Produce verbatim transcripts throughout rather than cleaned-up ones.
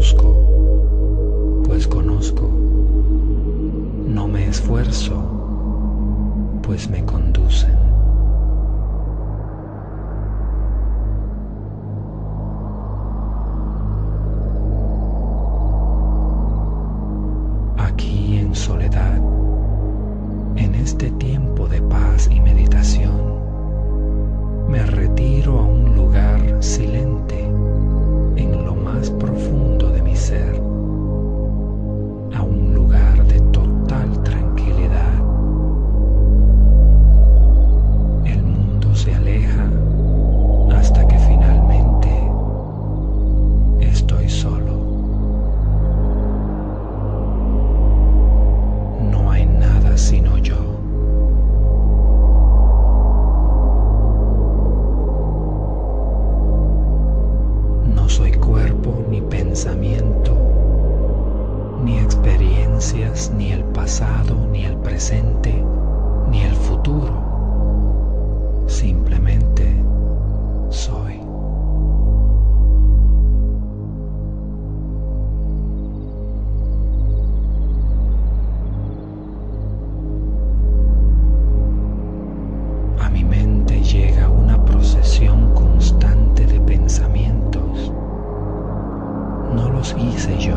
busco, pues conozco. No me esfuerzo, pues me conducen. Aquí en soledad, en este tiempo de paz y meditación, me retiro a un lugar silente en lo más profundo de mi ser, a un lugar de total tranquilidad. El mundo se aleja hasta que finalmente estoy solo. No hay nada sino yo. Ni pensamiento, ni experiencias, ni el pasado, ni el presente, ni el futuro. Simplemente soy. A mi mente llega una procesión constante de pensamientos. No los hice yo.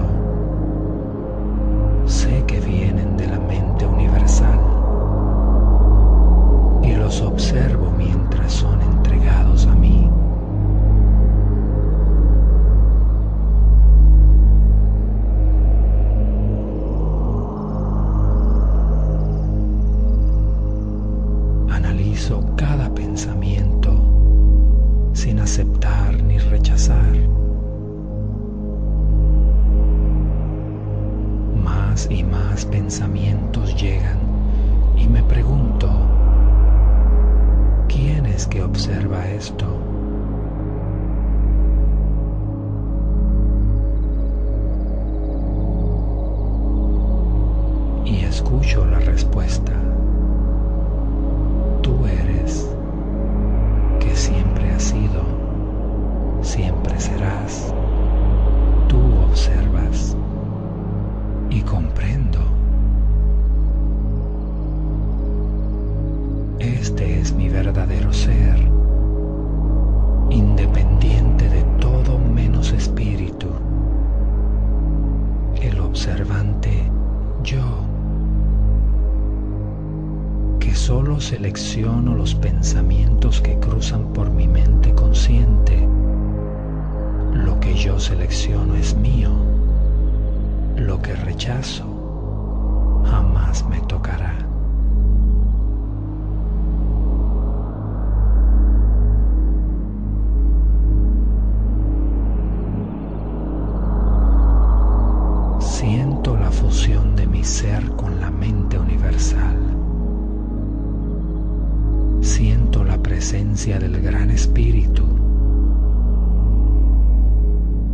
Sé que vienen de la mente universal y los observo mientras son entregados a mí. Analizo cada pensamiento sin aceptar ni rechazar. Más y más pensamientos llegan y me pregunto, ¿quién es que observa esto? Y escucho la respuesta, tú eres, que siempre has sido, siempre serás, tú observas. Y comprendo. Este es mi verdadero ser, independiente de todo menos espíritu. El observante yo, que solo selecciono los pensamientos que cruzan por mi mente consciente. Lo que yo selecciono es mío. Lo que rechazo jamás me tocará. Siento la fusión de mi ser con la mente universal. Siento la presencia del Gran Espíritu.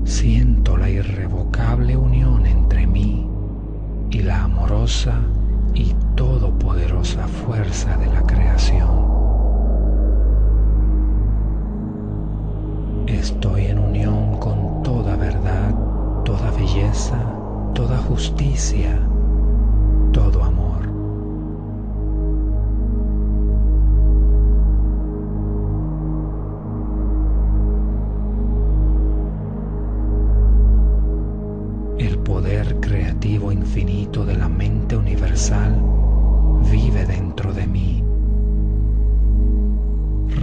Siento la irrevocable unión entre mí y la amorosa y todopoderosa fuerza de la creación. Estoy en unión con toda verdad, toda belleza, toda justicia, todo amor. Poder creativo infinito de la mente universal vive dentro de mí.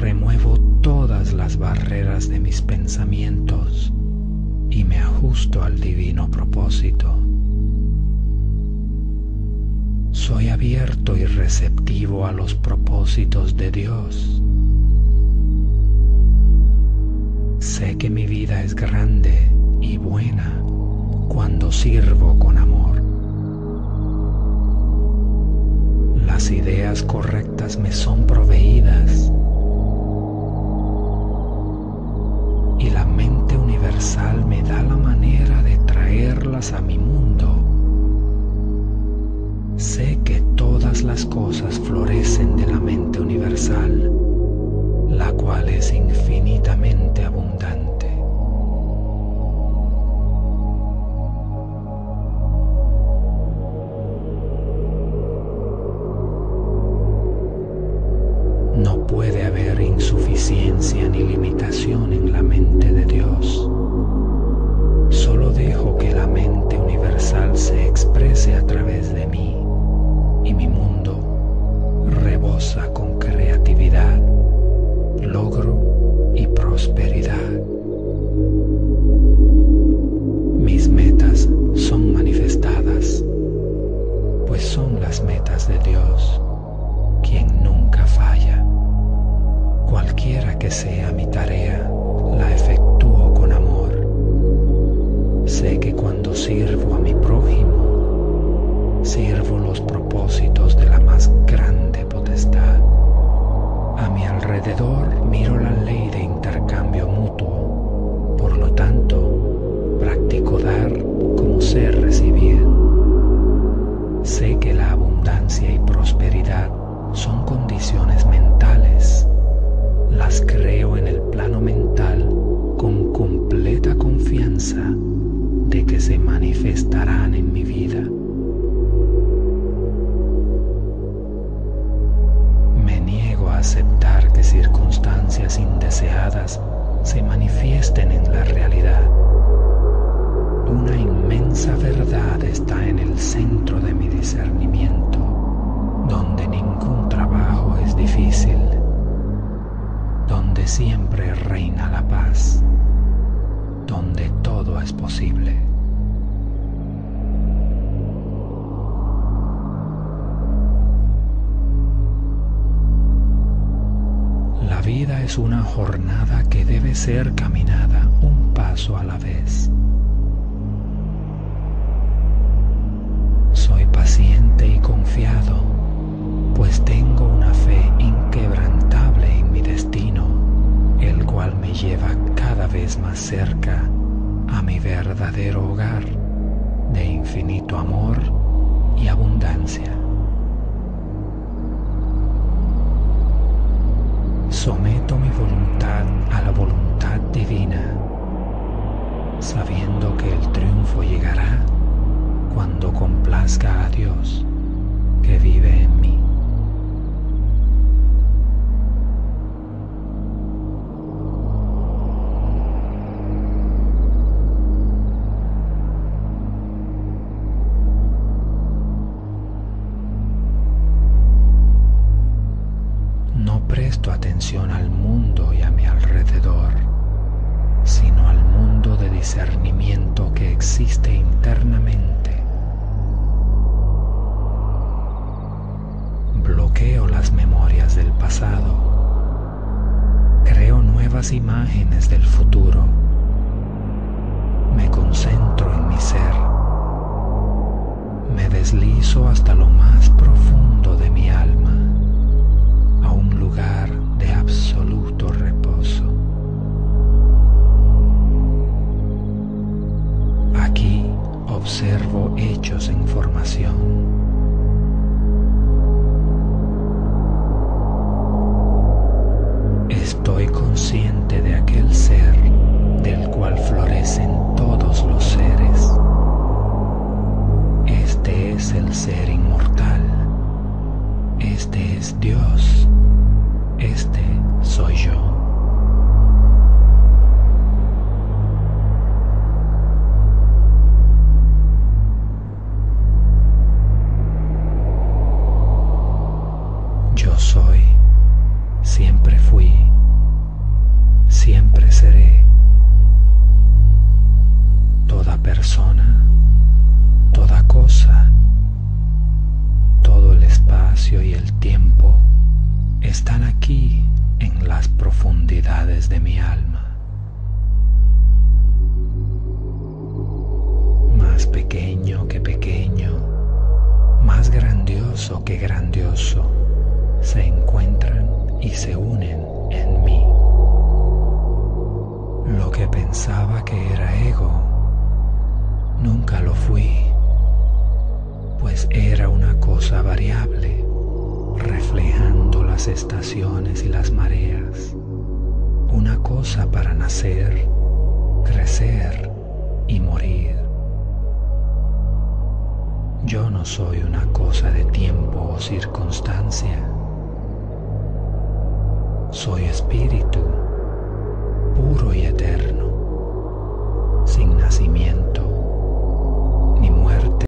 Remuevo todas las barreras de mis pensamientos y me ajusto al divino propósito. Soy abierto y receptivo a los propósitos de Dios. Sé que mi vida es grande y buena cuando sirvo con amor. Las ideas correctas me son proveídas y la mente universal me da la manera de traerlas a mi mundo. Sé que todas las cosas florecen de la mente universal, la cual es infinitamente abundante. se manifiesten en la realidad. Una inmensa verdad está en el centro de mi discernimiento, donde ningún trabajo es difícil, donde siempre reina la paz, donde todo es posible. La vida es una jornada que debe ser caminada un paso a la vez. Soy paciente y confiado, pues tengo una fe inquebrantable en mi destino, el cual me lleva cada vez más cerca a mi verdadero hogar de infinito amor y abundancia. Someto mi voluntad a la voluntad divina, sabiendo que el triunfo llegará cuando complazca a Dios que vive en mí. Presto atención al mundo y a mi alrededor, sino al mundo de discernimiento que existe internamente. Bloqueo las memorias del pasado, creo nuevas imágenes del futuro, me concentro en mi ser, me deslizo hasta lo más profundo de mi alma, a un lugar de absoluto reposo. Aquí observo hechos en formación. Estoy consciente de aquel ser del cual florecen todos los seres. Este es el ser inmortal. Este es Dios, este soy yo. Yo soy, siempre fui, siempre seré. Toda persona, toda cosa, todo el espacio y el tiempo están aquí en las profundidades de mi alma. Más pequeño que pequeño, más grandioso que grandioso, se encuentran y se unen en mí. Lo que pensaba que era ego, nunca lo fui, pues era una cosa variable, reflejando las estaciones y las mareas, una cosa para nacer, crecer y morir. Yo no soy una cosa de tiempo o circunstancia. Soy espíritu, puro y eterno.